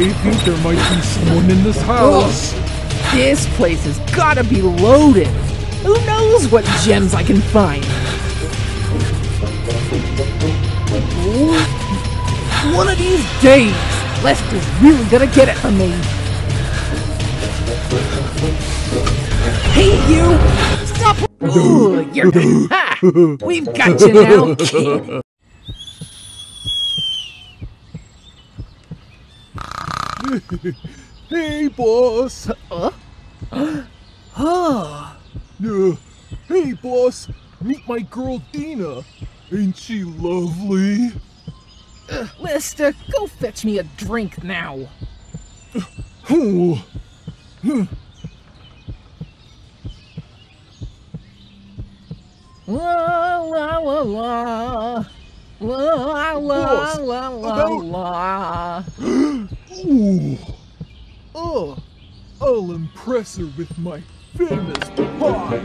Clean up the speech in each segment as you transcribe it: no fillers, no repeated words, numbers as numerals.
I think there might be someone in this house. Ugh. This place has gotta be loaded. Who knows what gems I can find? Ooh. One of these days, Lester's really gonna get it from me. Hey, you! Stop! Ooh, you're... Ha! We've got you now, kid! Hey, boss! Hey, boss! Meet my girl, Dina! Ain't she lovely? Lester, go fetch me a drink now! Oh! La la la la la la la la la. Ooh. Oh, I'll impress her with my famous paw.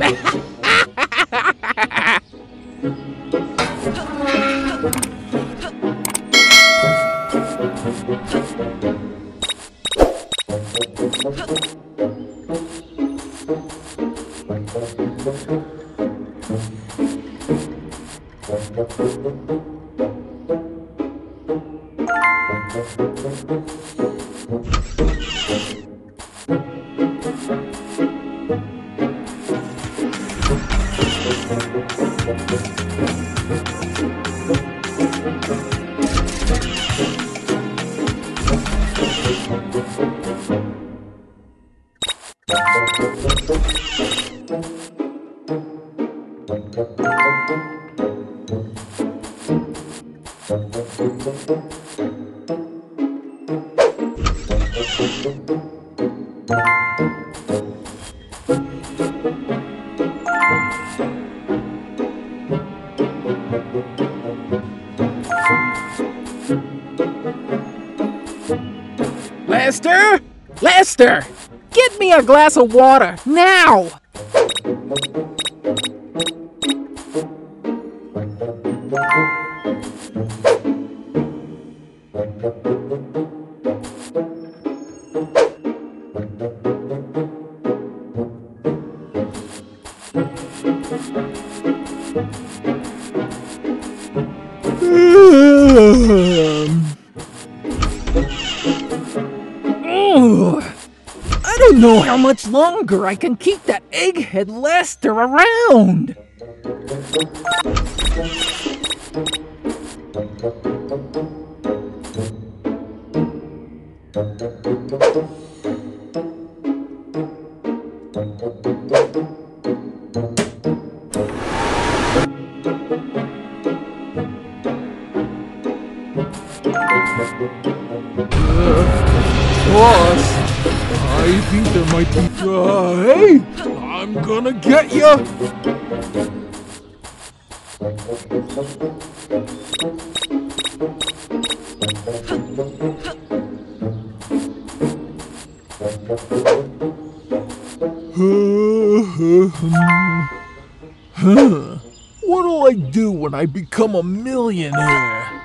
Lester? Lester! Get me a glass of water, now! How much longer I can keep that egghead Lester around? Boss. I think there might be... hey! I'm gonna get ya! What'll I do when I become a millionaire?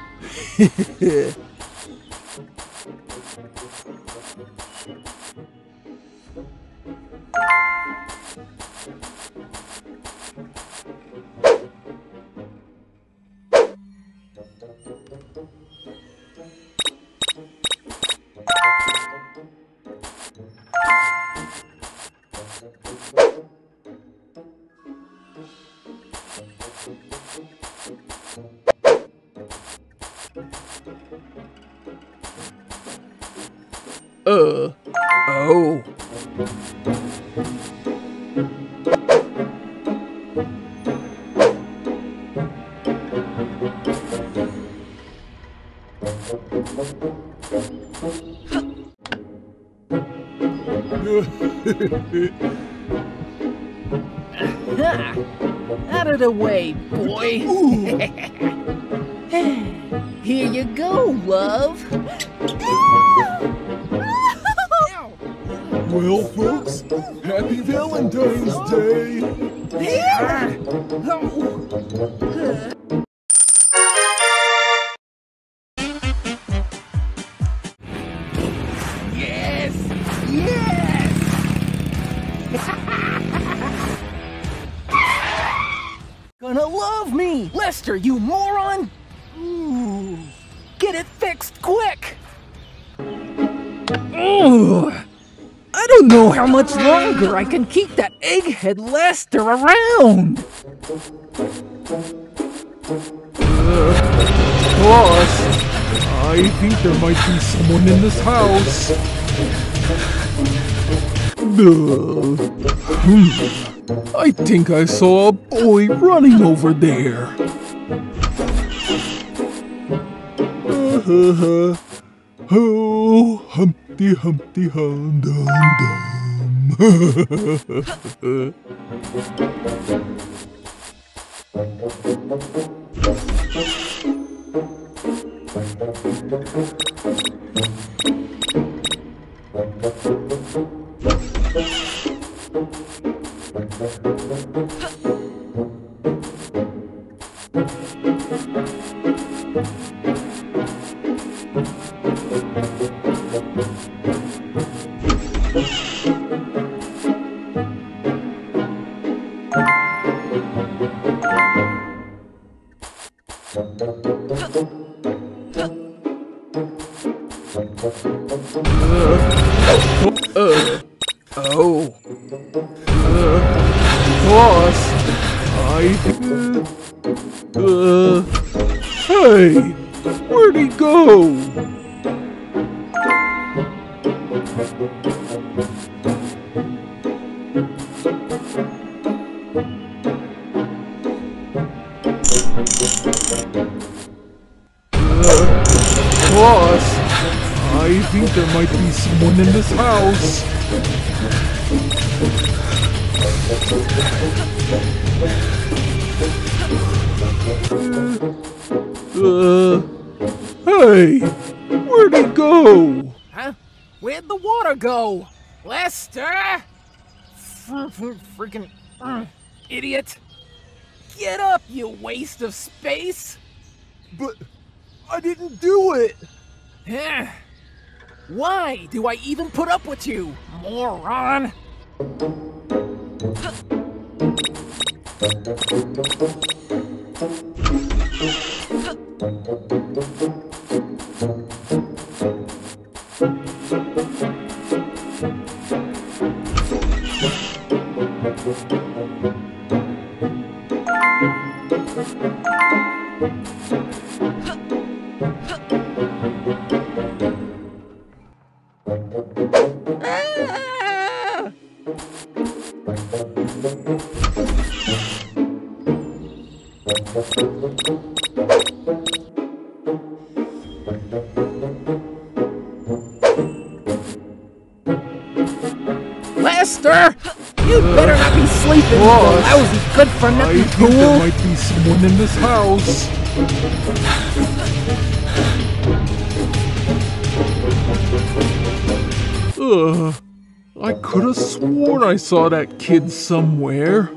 Oh. Out of the way, boy. Here you go, love. Well, folks, happy Valentine's Day! gonna love me! Lester, you moron! Ooh. Get it fixed, quick! Ooh. I don't know how much longer I can keep that egghead Lester around! Boss, I think there might be someone in this house. I think I saw a boy running over there. Oh, Humpty Humpty Hum Dum Dum. Hey, where'd he go? Boss, I think there might be someone in this house. Hey, where'd it go? Huh? Where'd the water go? Lester? Freaking idiot. Get up, you waste of space. But I didn't do it. Why do I even put up with you, moron? Lester! You better not be sleeping, you lousy good-for-nothing fool! There might be someone in this house. I could have sworn I saw that kid somewhere.